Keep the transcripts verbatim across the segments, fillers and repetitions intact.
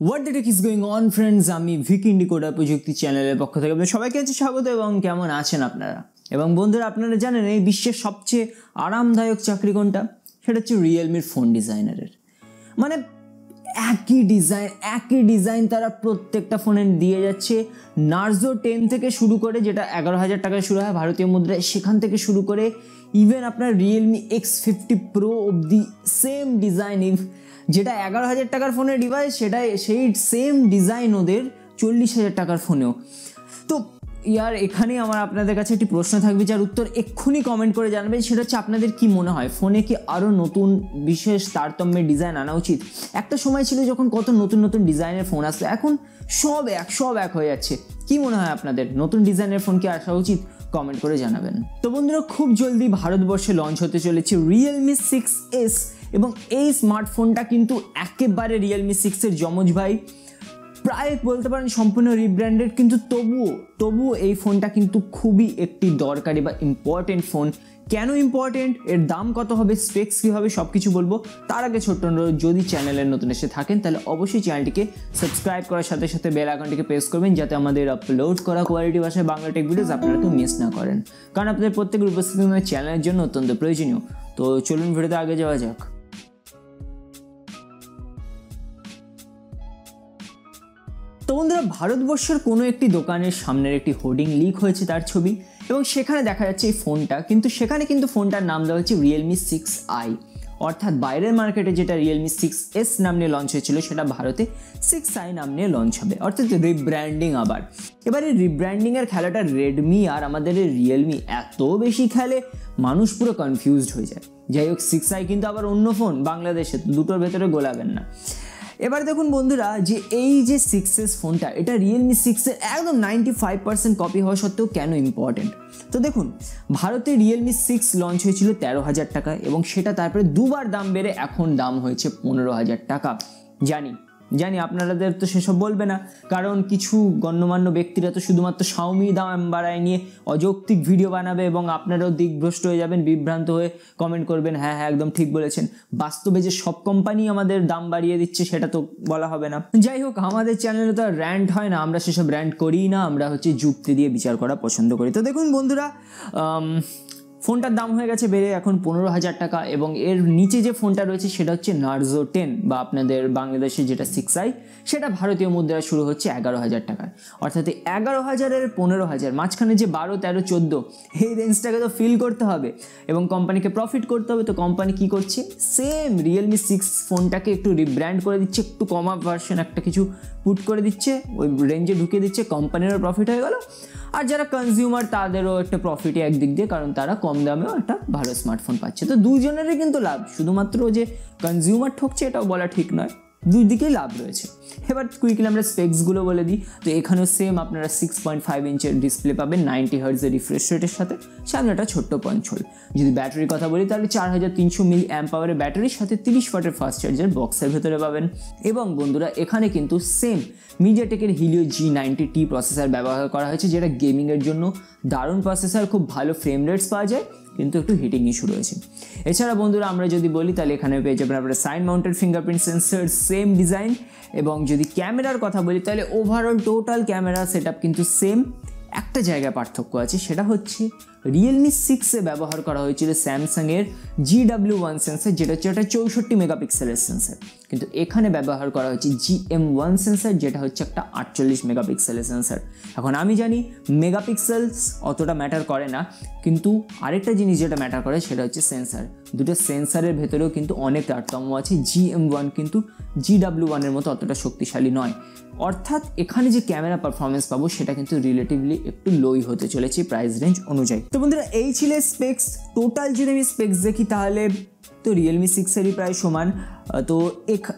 What the heck is going on friends, আমি ভিকি ইন্ডিকোডার প্রযুক্তি চ্যানেলের পক্ষ থেকে আপনাদের সবাইকে স্বাগত এবং কেমন আছেন আপনারা এবং বন্ধুরা আপনারা জানেন এই বিশ্বের সবচেয়ে আরামদায়ক চাকরি কোনটা সেটা হচ্ছে Realme ফোন ডিজাইনারের মানে একই ডিজাইন একই ডিজাইন তারা প্রত্যেকটা ফোনে দিয়ে যাচ্ছে নার্জো টেন থেকে শুরু করে যেটা এগারো হাজার টাকায় শুরু হয় ভারতীয় মুদ্রায় সেখান থেকে শুরু করে ইভেন আপনার Realme এক্স ফিফটি Pro অবধি সেম ডিজাইন যেটা এগারো হাজার টাকার ফোনে ডিভাইস সেটাই সেই সেম ডিজাইন ওদের চল্লিশ হাজার টাকার ফোনেও তো यार এখানে আমার আপনাদের কাছে একটি প্রশ্ন থাকবে যার উত্তর এক্ষুনি কমেন্ট করে জানাবেন সেটা হচ্ছে আপনাদের কি মনে হয় ফোনে কি আরো নতুন বিশেষ তারতম্যের ডিজাইন আনা উচিত একটা সময় ছিল যখন কত নতুন নতুন ডিজাইনের ফোন আসতো এখন সব এক সব এক হয়ে যাচ্ছে কি মনে হয় আপনাদের নতুন ডিজাইনের ফোন কি আসা উচিত কমেন্ট করে জানাবেন তো বন্ধুরা খুব জলদি ভারতবর্ষে লঞ্চ হতে চলেছে Realme সিক্স এস এবং এই স্মার্টফোনটা কিন্তু একেবারে Realme সিক্স এর যমজ ভাই প্রায় বলতে পারেন সম্পূর্ণ রিব্র্যান্ডেড কিন্তু তবুও তবুও এই ফোনটা কিন্তু খুবই একটি দরকারি বা ইম্পর্টেন্ট ফোন কেন ইম্পর্টেন্ট এর দাম কত হবে স্পেক্স কি হবে সবকিছু বলবো তার আগে ছোট্ট অনুরোধ যদি চ্যানেলে নতুন এসে থাকেন তাহলে অবশ্যই চ্যানেলটিকে সাবস্ক্রাইব করার সাথে সাথে বেল আইকনটিকে প্রেস করবেন যাতে আমাদের আপলোড করা কোয়ালিটি ভাষায় বাংলা টেক ভিডিওস আপনারা কেউ মিস না করেন কারণ আপনাদের প্রত্যেকের উপস্থিতি চ্যানেলের জন্য অত্যন্ত প্রয়োজনীয় তো চলুন ভিডিওতে আগে যাওয়া যাক তো বন্ধুরা ভারতবর্ষের কোনো একটি দোকানের সামনের একটি হোর্ডিং লিক হয়েছে তার ছবি এবং সেখানে দেখা যাচ্ছে এই ফোনটা কিন্তু সেখানে কিন্তু ফোনটার নাম দেওয়া হচ্ছে Realme সিক্স আই অর্থাৎ বাইরের মার্কেটে যেটা Realme সিক্স এস নাম নিয়ে লঞ্চ হয়েছিল সেটা ভারতে সিক্স আই নাম নিয়ে লঞ্চ হবে অর্থাৎ রিব্র্যান্ডিং আবার এবারে রিব্র্যান্ডিংয়ের খেলাটা রেডমি আর আমাদের Realme এত বেশি খেলে মানুষ পুরো কনফিউজড হয়ে যায় যাই হোক সিক্স আই কিন্তু আবার অন্য ফোন বাংলাদেশে দুটোর ভেতরে গোলাবেন না এবারে দেখুন বন্ধুরা যে এই যে সিক্স এস ফোনটা এটা Realme সিক্স এর একদম পঁচানব্বই পার্সেন্ট কপি হওয়া সত্ত্বেও কেন ইম্পর্টেন্ট তো দেখুন ভারতে Realme সিক্স লঞ্চ হয়েছিল তেরো হাজার টাকা এবং সেটা তারপরে দুবার দাম বেড়ে এখন দাম হয়েছে পনেরো হাজার টাকা জানি জানি আপনাদের তো সেসব বলবে না কারণ কিছু গণ্যমান্য ব্যক্তিরা তো শুধুমাত্র শাওমি দাম বাড়ায় নিয়ে অযৌক্তিক ভিডিও বানাবে এবং আপনারাও দিকভ্রষ্ট হয়ে যাবেন বিভ্রান্ত হয়ে কমেন্ট করবেন হ্যাঁ হ্যাঁ একদম ঠিক বলেছেন বাস্তবে যে সব কোম্পানি আমাদের দাম বাড়িয়ে দিচ্ছে সেটা তো বলা হবে না যাই হোক আমাদের চ্যানেলে তো র্যান্ট হয় না আমরা সেসব র্যান্ট করি না আমরা হচ্ছে যুক্তি দিয়ে বিচার করা পছন্দ করি তো দেখুন বন্ধুরা ফোনটার দাম হয়ে গেছে বেড়ে এখন পনেরো হাজার টাকা এবং এর নিচে যে ফোনটা রয়েছে সেটা হচ্ছে নার্জো টেন বা আপনাদের বাংলাদেশে যেটা সিক্স আই সেটা ভারতীয় মুদ্রায় শুরু হচ্ছে এগারো হাজার টাকায় অর্থাৎ এগারো হাজারের পনেরো হাজার মাঝখানে যে বারো তেরো চোদ্দো এই রেঞ্জটাকে তো ফিল করতে হবে এবং কোম্পানিকে প্রফিট করতে হবে তো কোম্পানি কী করছে সেম Realme সিক্স ফোনটাকে একটু রিব্র্যান্ড করে দিচ্ছে একটু কমা ভার্সন একটা কিছু পুট করে দিচ্ছে ওই রেঞ্জে ঢুকিয়ে দিচ্ছে কোম্পানিরও প্রফিট হয়ে গেল আর যারা কনজিউমার তাদেরও একটা প্রফিটই একদিক দিয়ে কারণ তারা কম দামেও একটা ভালো স্মার্টফোন পাচ্ছে তো দুজনেরই কিন্তু লাভ শুধুমাত্র যে কনজিউমার ঠকছে এটাও বলা ঠিক নয় দুই দিকেই লাভ রয়েছে এবার কুইকলি আমরা স্পেক্সগুলো বলে দিই তো এখানেও সেম আপনারা সিক্স পয়েন্ট ফাইভ ইঞ্চের ডিসপ্লে পাবেন নাইনটি হার্জের রিফ্রেশ রেটের সাথে সামনে একটা ছোট্ট পঞ্চ হোল যদি ব্যাটারির কথা বলি তাহলে চার হাজার তিনশো মিলি অ্যাম্প আওয়ারের ব্যাটারির সাথে তিরিশ ওয়াটের ফাস্ট চার্জার বক্সের ভেতরে পাবেন এবং বন্ধুরা এখানে কিন্তু সেম মিডিয়াটেকের Helio G ninety T processor ব্যবহার করা হয়েছে যেটা গেমিংয়ের জন্য দারুণ প্রসেসর খুব ভালো ফ্রেম রেটস পাওয়া যায় কিন্তু একটু হিটিং ইস্যু রয়েছে এছাড়া বন্ধুরা আমরা যদি বলি তাহলে এখানে পেয়ে যাবেন আপনার side mounted fingerprint sensor same design এবং যদি ক্যামেরার কথা বলি তাহলে overall total camera set up কিন্তু সেম একটা জায়গায় পার্থক্য আছে সেটা হচ্ছে Realme সিক্স এ ব্যবহার করা হয়েছিল স্যামসাংয়ের জি ডাব্লিউ ওয়ান সেন্সার যেটা হচ্ছে একটা চৌষট্টি মেগাপিক্সেলের সেন্সার কিন্তু এখানে ব্যবহার করা হয়েছে জি এম ওয়ান সেন্সার যেটা হচ্ছে একটা আটচল্লিশ মেগাপিক্সেলের সেন্সার এখন আমি জানি মেগাপিক্সেলস অতটা ম্যাটার করে না কিন্তু আরেকটা জিনিস যেটা ম্যাটার করে সেটা হচ্ছে সেন্সার দুটো সেন্সারের ভেতরেও কিন্তু অনেক তারতম্য আছে জি এম ওয়ান কিন্তু জি ডাব্লিউ ওয়ান এর মতো অতটা শক্তিশালী নয় অর্থাৎ এখানে যে ক্যামেরা পারফরমেন্স পাবো সেটা কিন্তু রিলেটিভলি একটু লোই হতে চলেছে প্রাইস রেঞ্জ অনুযায়ী তো বন্ধুরা এই ছিল স্পেক্স টোটাল যদি আমি স্পেক্স দেখি তাহলে তো Realme সিক্স এরই প্রায় সমান তো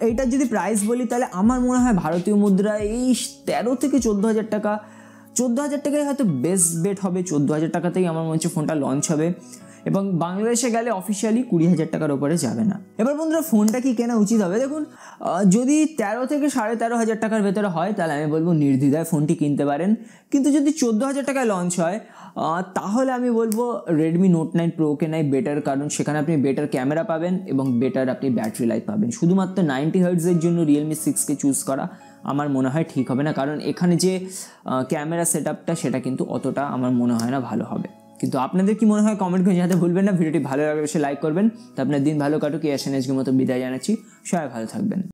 এইটার যদি প্রাইস বলি তাহলে আমার মনে হয় ভারতীয় মুদ্রায় এই তেরো থেকে চোদ্দো হাজার টাকা চোদ্দো হাজার টাকায় হয়তো বেস্ট বেট হবে চোদ্দো হাজার টাকাতেই আমার মনে হচ্ছে ফোনটা লঞ্চ হবে এবং বাংলাদেশে গেলে অফিসিয়ালি কুড়ি হাজার টাকার ওপরে যাবে না এবার বন্ধুরা ফোনটা কি কেনা উচিত হবে দেখুন যদি তেরো থেকে সাড়ে তেরো হাজার টাকার ভেতরে হয় তাহলে আমি বলবো নির্দ্বিধায় ফোনটি কিনতে পারেন কিন্তু যদি চোদ্দো হাজার টাকায় লঞ্চ হয় তাহলে আমি বলবো Redmi Note নাইন Pro কেনাই বেটার কারণ সেখানে আপনি বেটার ক্যামেরা পাবেন এবং বেটার আপনি ব্যাটারি লাইফ পাবেন শুধুমাত্র নাইনটি হার্জের জন্য Realme সিক্সকে চুজ করা আমার মনে হয় ঠিক হবে না, কারণ এখানে যে ক্যামেরা সেটআপটা সেটা কিন্তু অতটা আমার মনে হয় না ভালো হবে। কিন্তু আপনাদের কি মনে হয় কমেন্ট করে জানাতে ভুলবেন না। ভিডিওটি ভালো লাগলে অবশ্যই লাইক করবেন। তো আপনার দিন ভালো কাটুক এই আশা নিয়ে আজকের মতো বিদায় জানাচ্ছি। সবাই ভালো থাকবেন।